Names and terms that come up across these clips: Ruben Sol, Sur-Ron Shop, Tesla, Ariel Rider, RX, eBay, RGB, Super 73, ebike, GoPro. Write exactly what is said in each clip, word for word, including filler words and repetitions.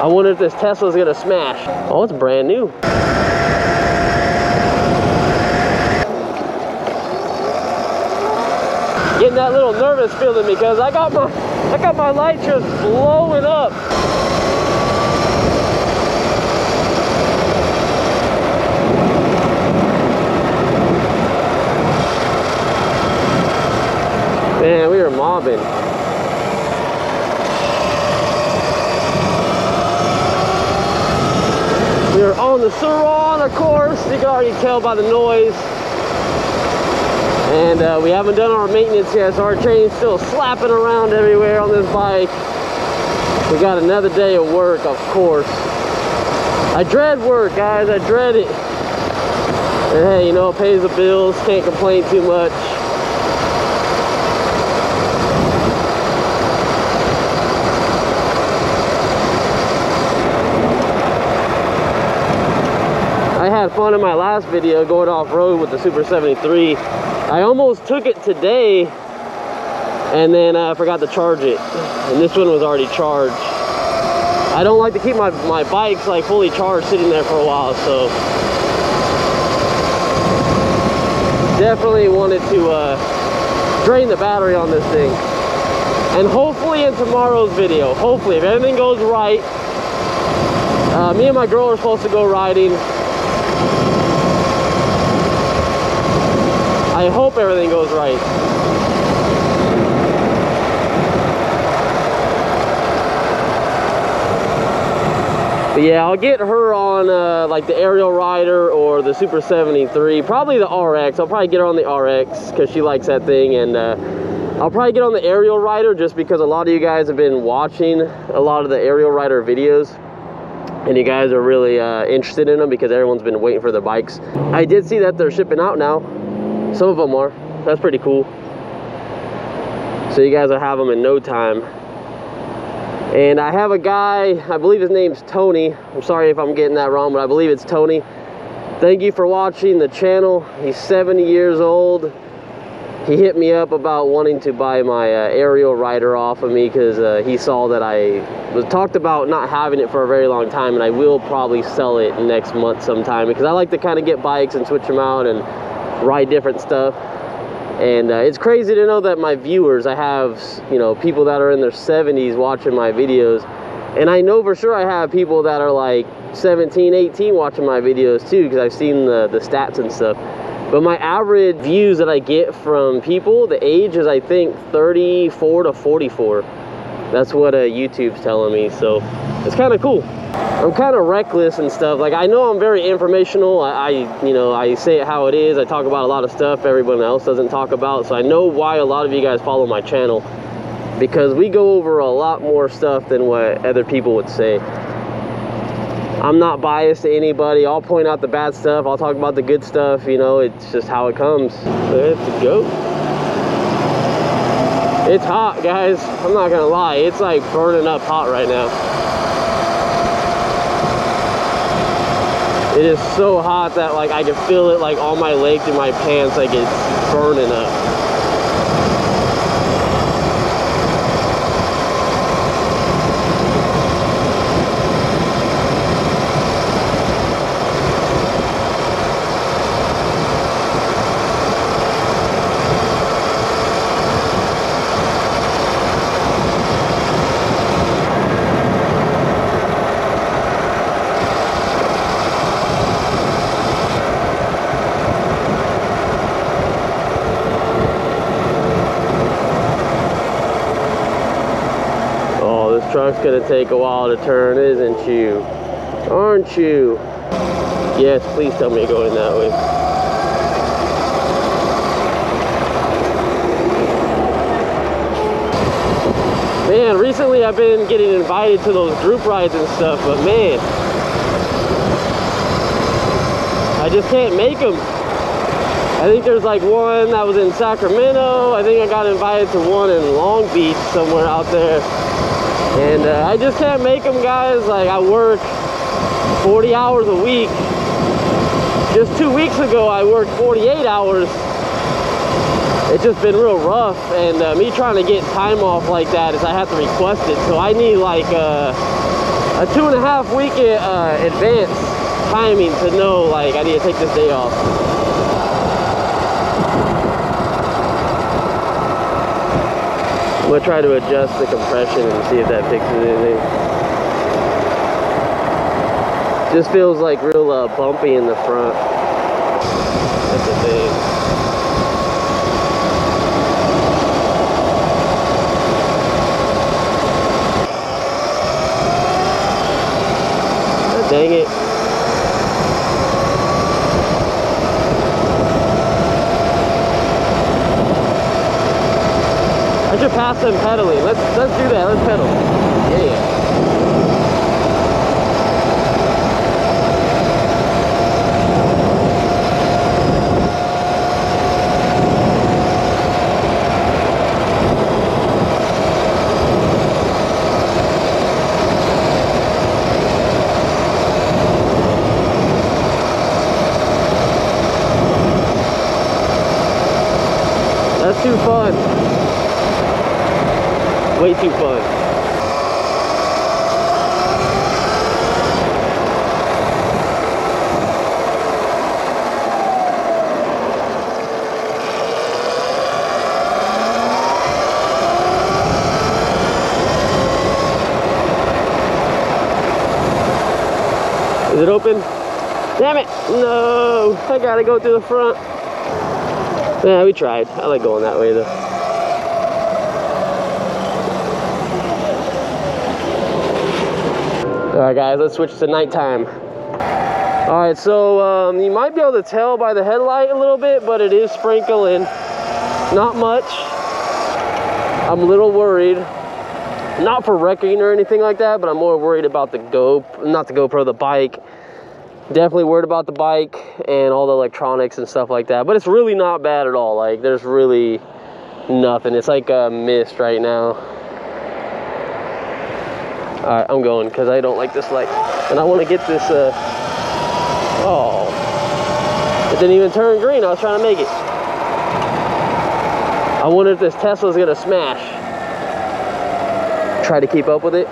I wonder if this Tesla's gonna smash. Oh, it's brand new. Getting that little nervous feeling because I got my I got my light just blowing up. Man, we were mobbing. We were on the Sur-Ron, of course. You can already tell by the noise. And uh, we haven't done our maintenance yet, so our chain's still slapping around everywhere on this bike. We got another day of work, of course. I dread work, guys. I dread it. And hey, you know, it pays the bills. Can't complain too much. I had fun in my last video going off-road with the Super seventy-three. I almost took it today, and then I forgot to charge it. And this one was already charged. I don't like to keep my, my bikes like fully charged sitting there for a while, so. Definitely wanted to uh, drain the battery on this thing. And hopefully in tomorrow's video, hopefully, if everything goes right, uh, me and my girl are supposed to go riding. I hope everything goes right. But yeah, I'll get her on uh, like the Ariel Rider or the Super seventy-three, probably the R X. I'll probably get her on the R X because she likes that thing, and uh, I'll probably get on the Ariel Rider just because a lot of you guys have been watching a lot of the Ariel Rider videos. And you guys are really uh, interested in them because everyone's been waiting for the bikes. I did see that they're shipping out now. Some of them are. That's pretty cool. So you guys will have them in no time. And I have a guy, I believe his name's Tony. I'm sorry if I'm getting that wrong, but I believe it's Tony. Thank you for watching the channel. He's seventy years old. He hit me up about wanting to buy my uh, Ariel Rider off of me because uh, he saw that I was talked about not having it for a very long time, and I will probably sell it next month sometime because I like to kind of get bikes and switch them out and ride different stuff. And uh, it's crazy to know that my viewers, I have, you know, people that are in their seventies watching my videos, and I know for sure I have people that are like seventeen, eighteen watching my videos too because I've seen the, the stats and stuff. But my average views that I get from people, the age is I think thirty-four to forty-four. That's what uh, YouTube's telling me, so it's kind of cool. I'm kind of reckless and stuff. Like, I know I'm very informational. I, I, you know, I say it how it is. I talk about a lot of stuff everyone else doesn't talk about. So I know why a lot of you guys follow my channel, because we go over a lot more stuff than what other people would say. I'm not biased to anybody. I'll point out the bad stuff. I'll talk about the good stuff. You know, it's just how it comes. Let's go. It's hot, guys. I'm not gonna lie. It's like burning up hot right now. It is so hot that like I can feel it like on my legs and my pants, like it's burning up. Truck's gonna take a while to turn, isn't you? Aren't you? Yes, please tell me you're going that way. Man, recently I've been getting invited to those group rides and stuff, but man, I just can't make them. I think there's like one that was in Sacramento. I think I got invited to one in Long Beach somewhere out there. And uh, I just can't make them, guys. Like, I work forty hours a week. Just two weeks ago, I worked forty-eight hours. It's just been real rough. And uh, me trying to get time off like that is I have to request it. So I need like uh, a two and a half week in, uh, advance timing to know, like, I need to take this day off. I'm gonna try to adjust the compression and see if that fixes anything. Just feels like real uh, bumpy in the front. That's the thing. Dang it. I should pass them pedaling. Let's let's do that. Let's pedal. Too fun. Way too fun. Is it open? Damn it! No! I gotta go through the front. Yeah, we tried. I like going that way, though. All right, guys, let's switch to nighttime. All right, so um, you might be able to tell by the headlight a little bit, but it is sprinkling. Not much. I'm a little worried. Not for wrecking or anything like that, but I'm more worried about the GoPro, not the GoPro, the bike. Definitely worried about the bike and all the electronics and stuff like that, but it's really not bad at all. Like, there's really nothing. It's like a mist right now. All right, I'm going because I don't like this light, and I want to get this. Uh... Oh, it didn't even turn green. I was trying to make it. I wonder if this Tesla's gonna smash. Try to keep up with it.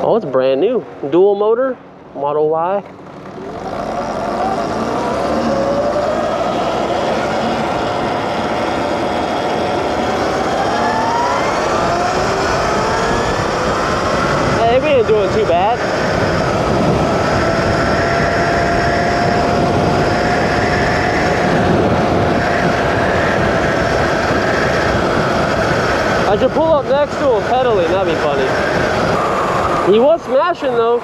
Oh, it's brand new. Dual motor, Model Y. Hey, we ain't doing too bad. I should pull up next to him pedaling, that'd be funny. He was smashing though.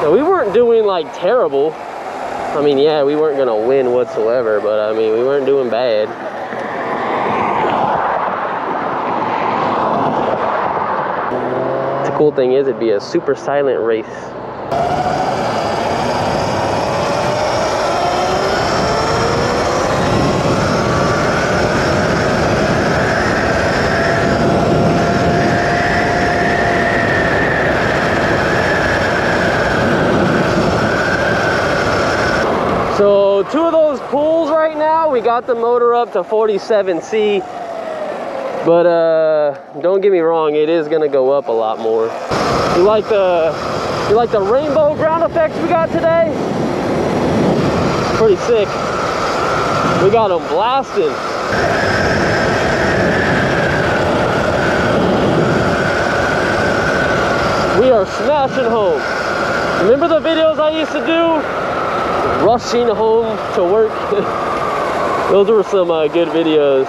So we weren't doing like terrible. I mean, yeah, we weren't gonna win whatsoever, but I mean, we weren't doing bad. The cool thing is it'd be a super silent race. So two of those pulls right now, we got the motor up to forty-seven C, but uh, don't get me wrong, it is gonna go up a lot more. You like the, you like the rainbow ground effects we got today? Pretty sick. We got them blasting. We are smashing home. Remember the videos I used to do? Rushing home to work. Those were some uh, good videos.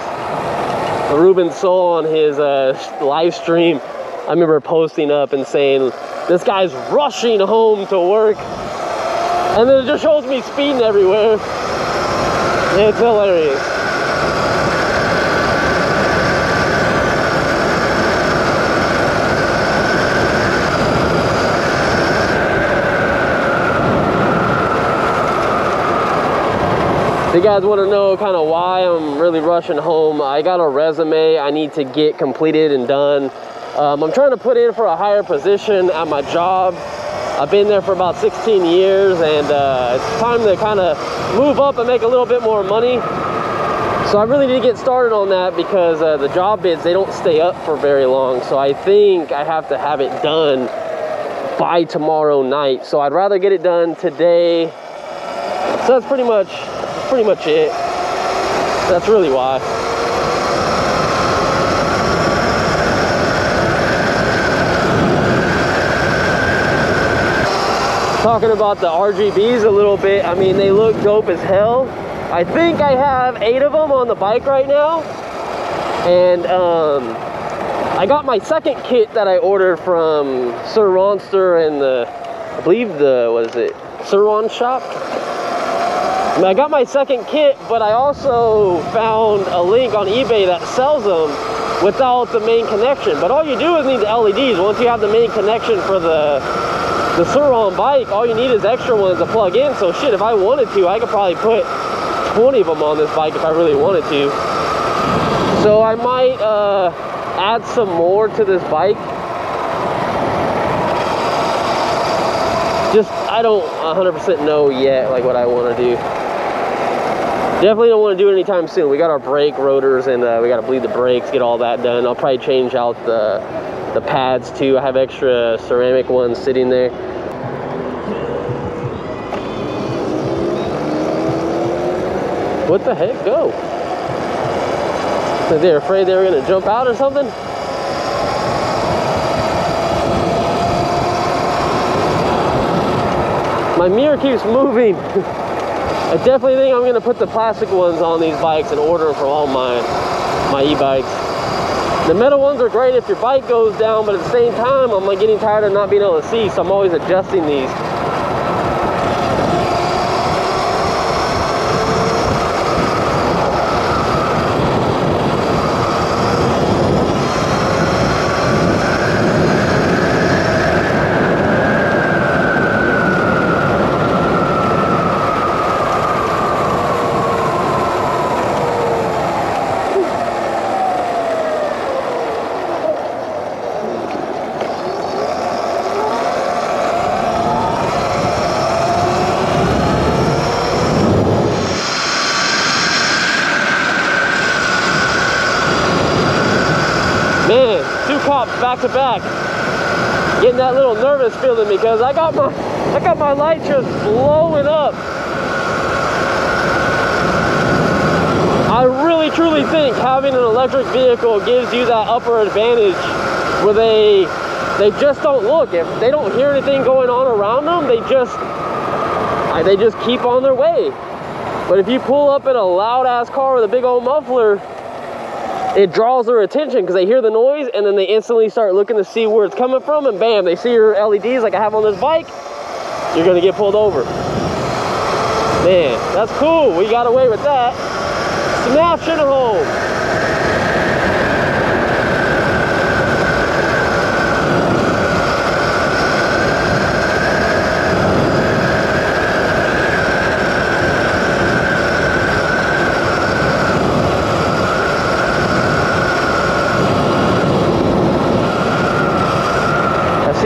Ruben Sol on his uh, live stream, I remember posting up and saying, this guy's rushing home to work. And then it just shows me speeding everywhere. It's hilarious. If you guys want to know kind of why I'm really rushing home, I got a resume I need to get completed and done. Um, I'm trying to put in for a higher position at my job. I've been there for about sixteen years, and uh, it's time to kind of move up and make a little bit more money. So I really need to get started on that because uh, the job bids, they don't stay up for very long. So I think I have to have it done by tomorrow night. So I'd rather get it done today. So that's pretty much, pretty much it. That's really why. Talking about the R G Bs a little bit, I mean, they look dope as hell. I think I have eight of them on the bike right now. And um, I got my second kit that I ordered from Sur-Ron and the, I believe the, what is it? Sur-Ron Shop. And I got my second kit, but I also found a link on eBay that sells them without the main connection. But all you do is need the L E Ds. Once you have the main connection for the, the Sur-Ron bike, all you need is extra ones to plug in. So shit, if I wanted to, I could probably put twenty of them on this bike if I really wanted to. So I might uh, add some more to this bike. Just, I don't one hundred percent know yet like what I want to do. Definitely don't want to do it anytime soon. We got our brake rotors and uh, we got to bleed the brakes, get all that done. I'll probably change out the, the pads too. I have extra ceramic ones sitting there. What the heck? Go. So they're afraid they were gonna jump out or something? My mirror keeps moving. I definitely think I'm gonna put the plastic ones on these bikes and order them for all my, my e-bikes. The metal ones are great if your bike goes down, but at the same time, I'm like getting tired of not being able to see, so I'm always adjusting these. Back to back, getting that little nervous feeling because I got my I got my light just blowing up. I really truly think having an electric vehicle gives you that upper advantage where they they just don't look. If they don't hear anything going on around them, they just they just keep on their way. But if you pull up in a loud ass car with a big old muffler, it draws their attention because they hear the noise and then they instantly start looking to see where it's coming from, and bam, they see your L E Ds like I have on this bike, you're gonna get pulled over. Man, that's cool. We got away with that. Smash in a hole.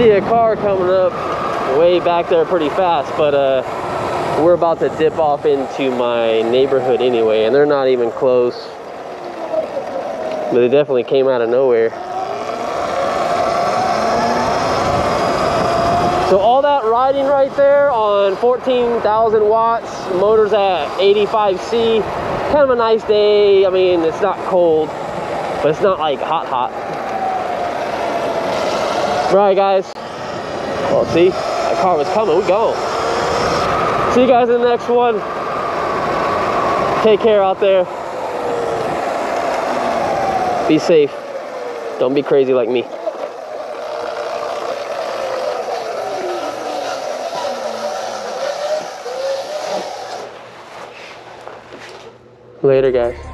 A car coming up way back there pretty fast, but uh we're about to dip off into my neighborhood anyway, and they're not even close, but they definitely came out of nowhere. So all that riding right there on fourteen thousand watts, motors at eighty-five C. Kind of a nice day. I mean, it's not cold, but it's not like hot hot. Right, guys. Well, see, that car was coming. We go. See you guys in the next one. Take care out there. Be safe. Don't be crazy like me. Later, guys.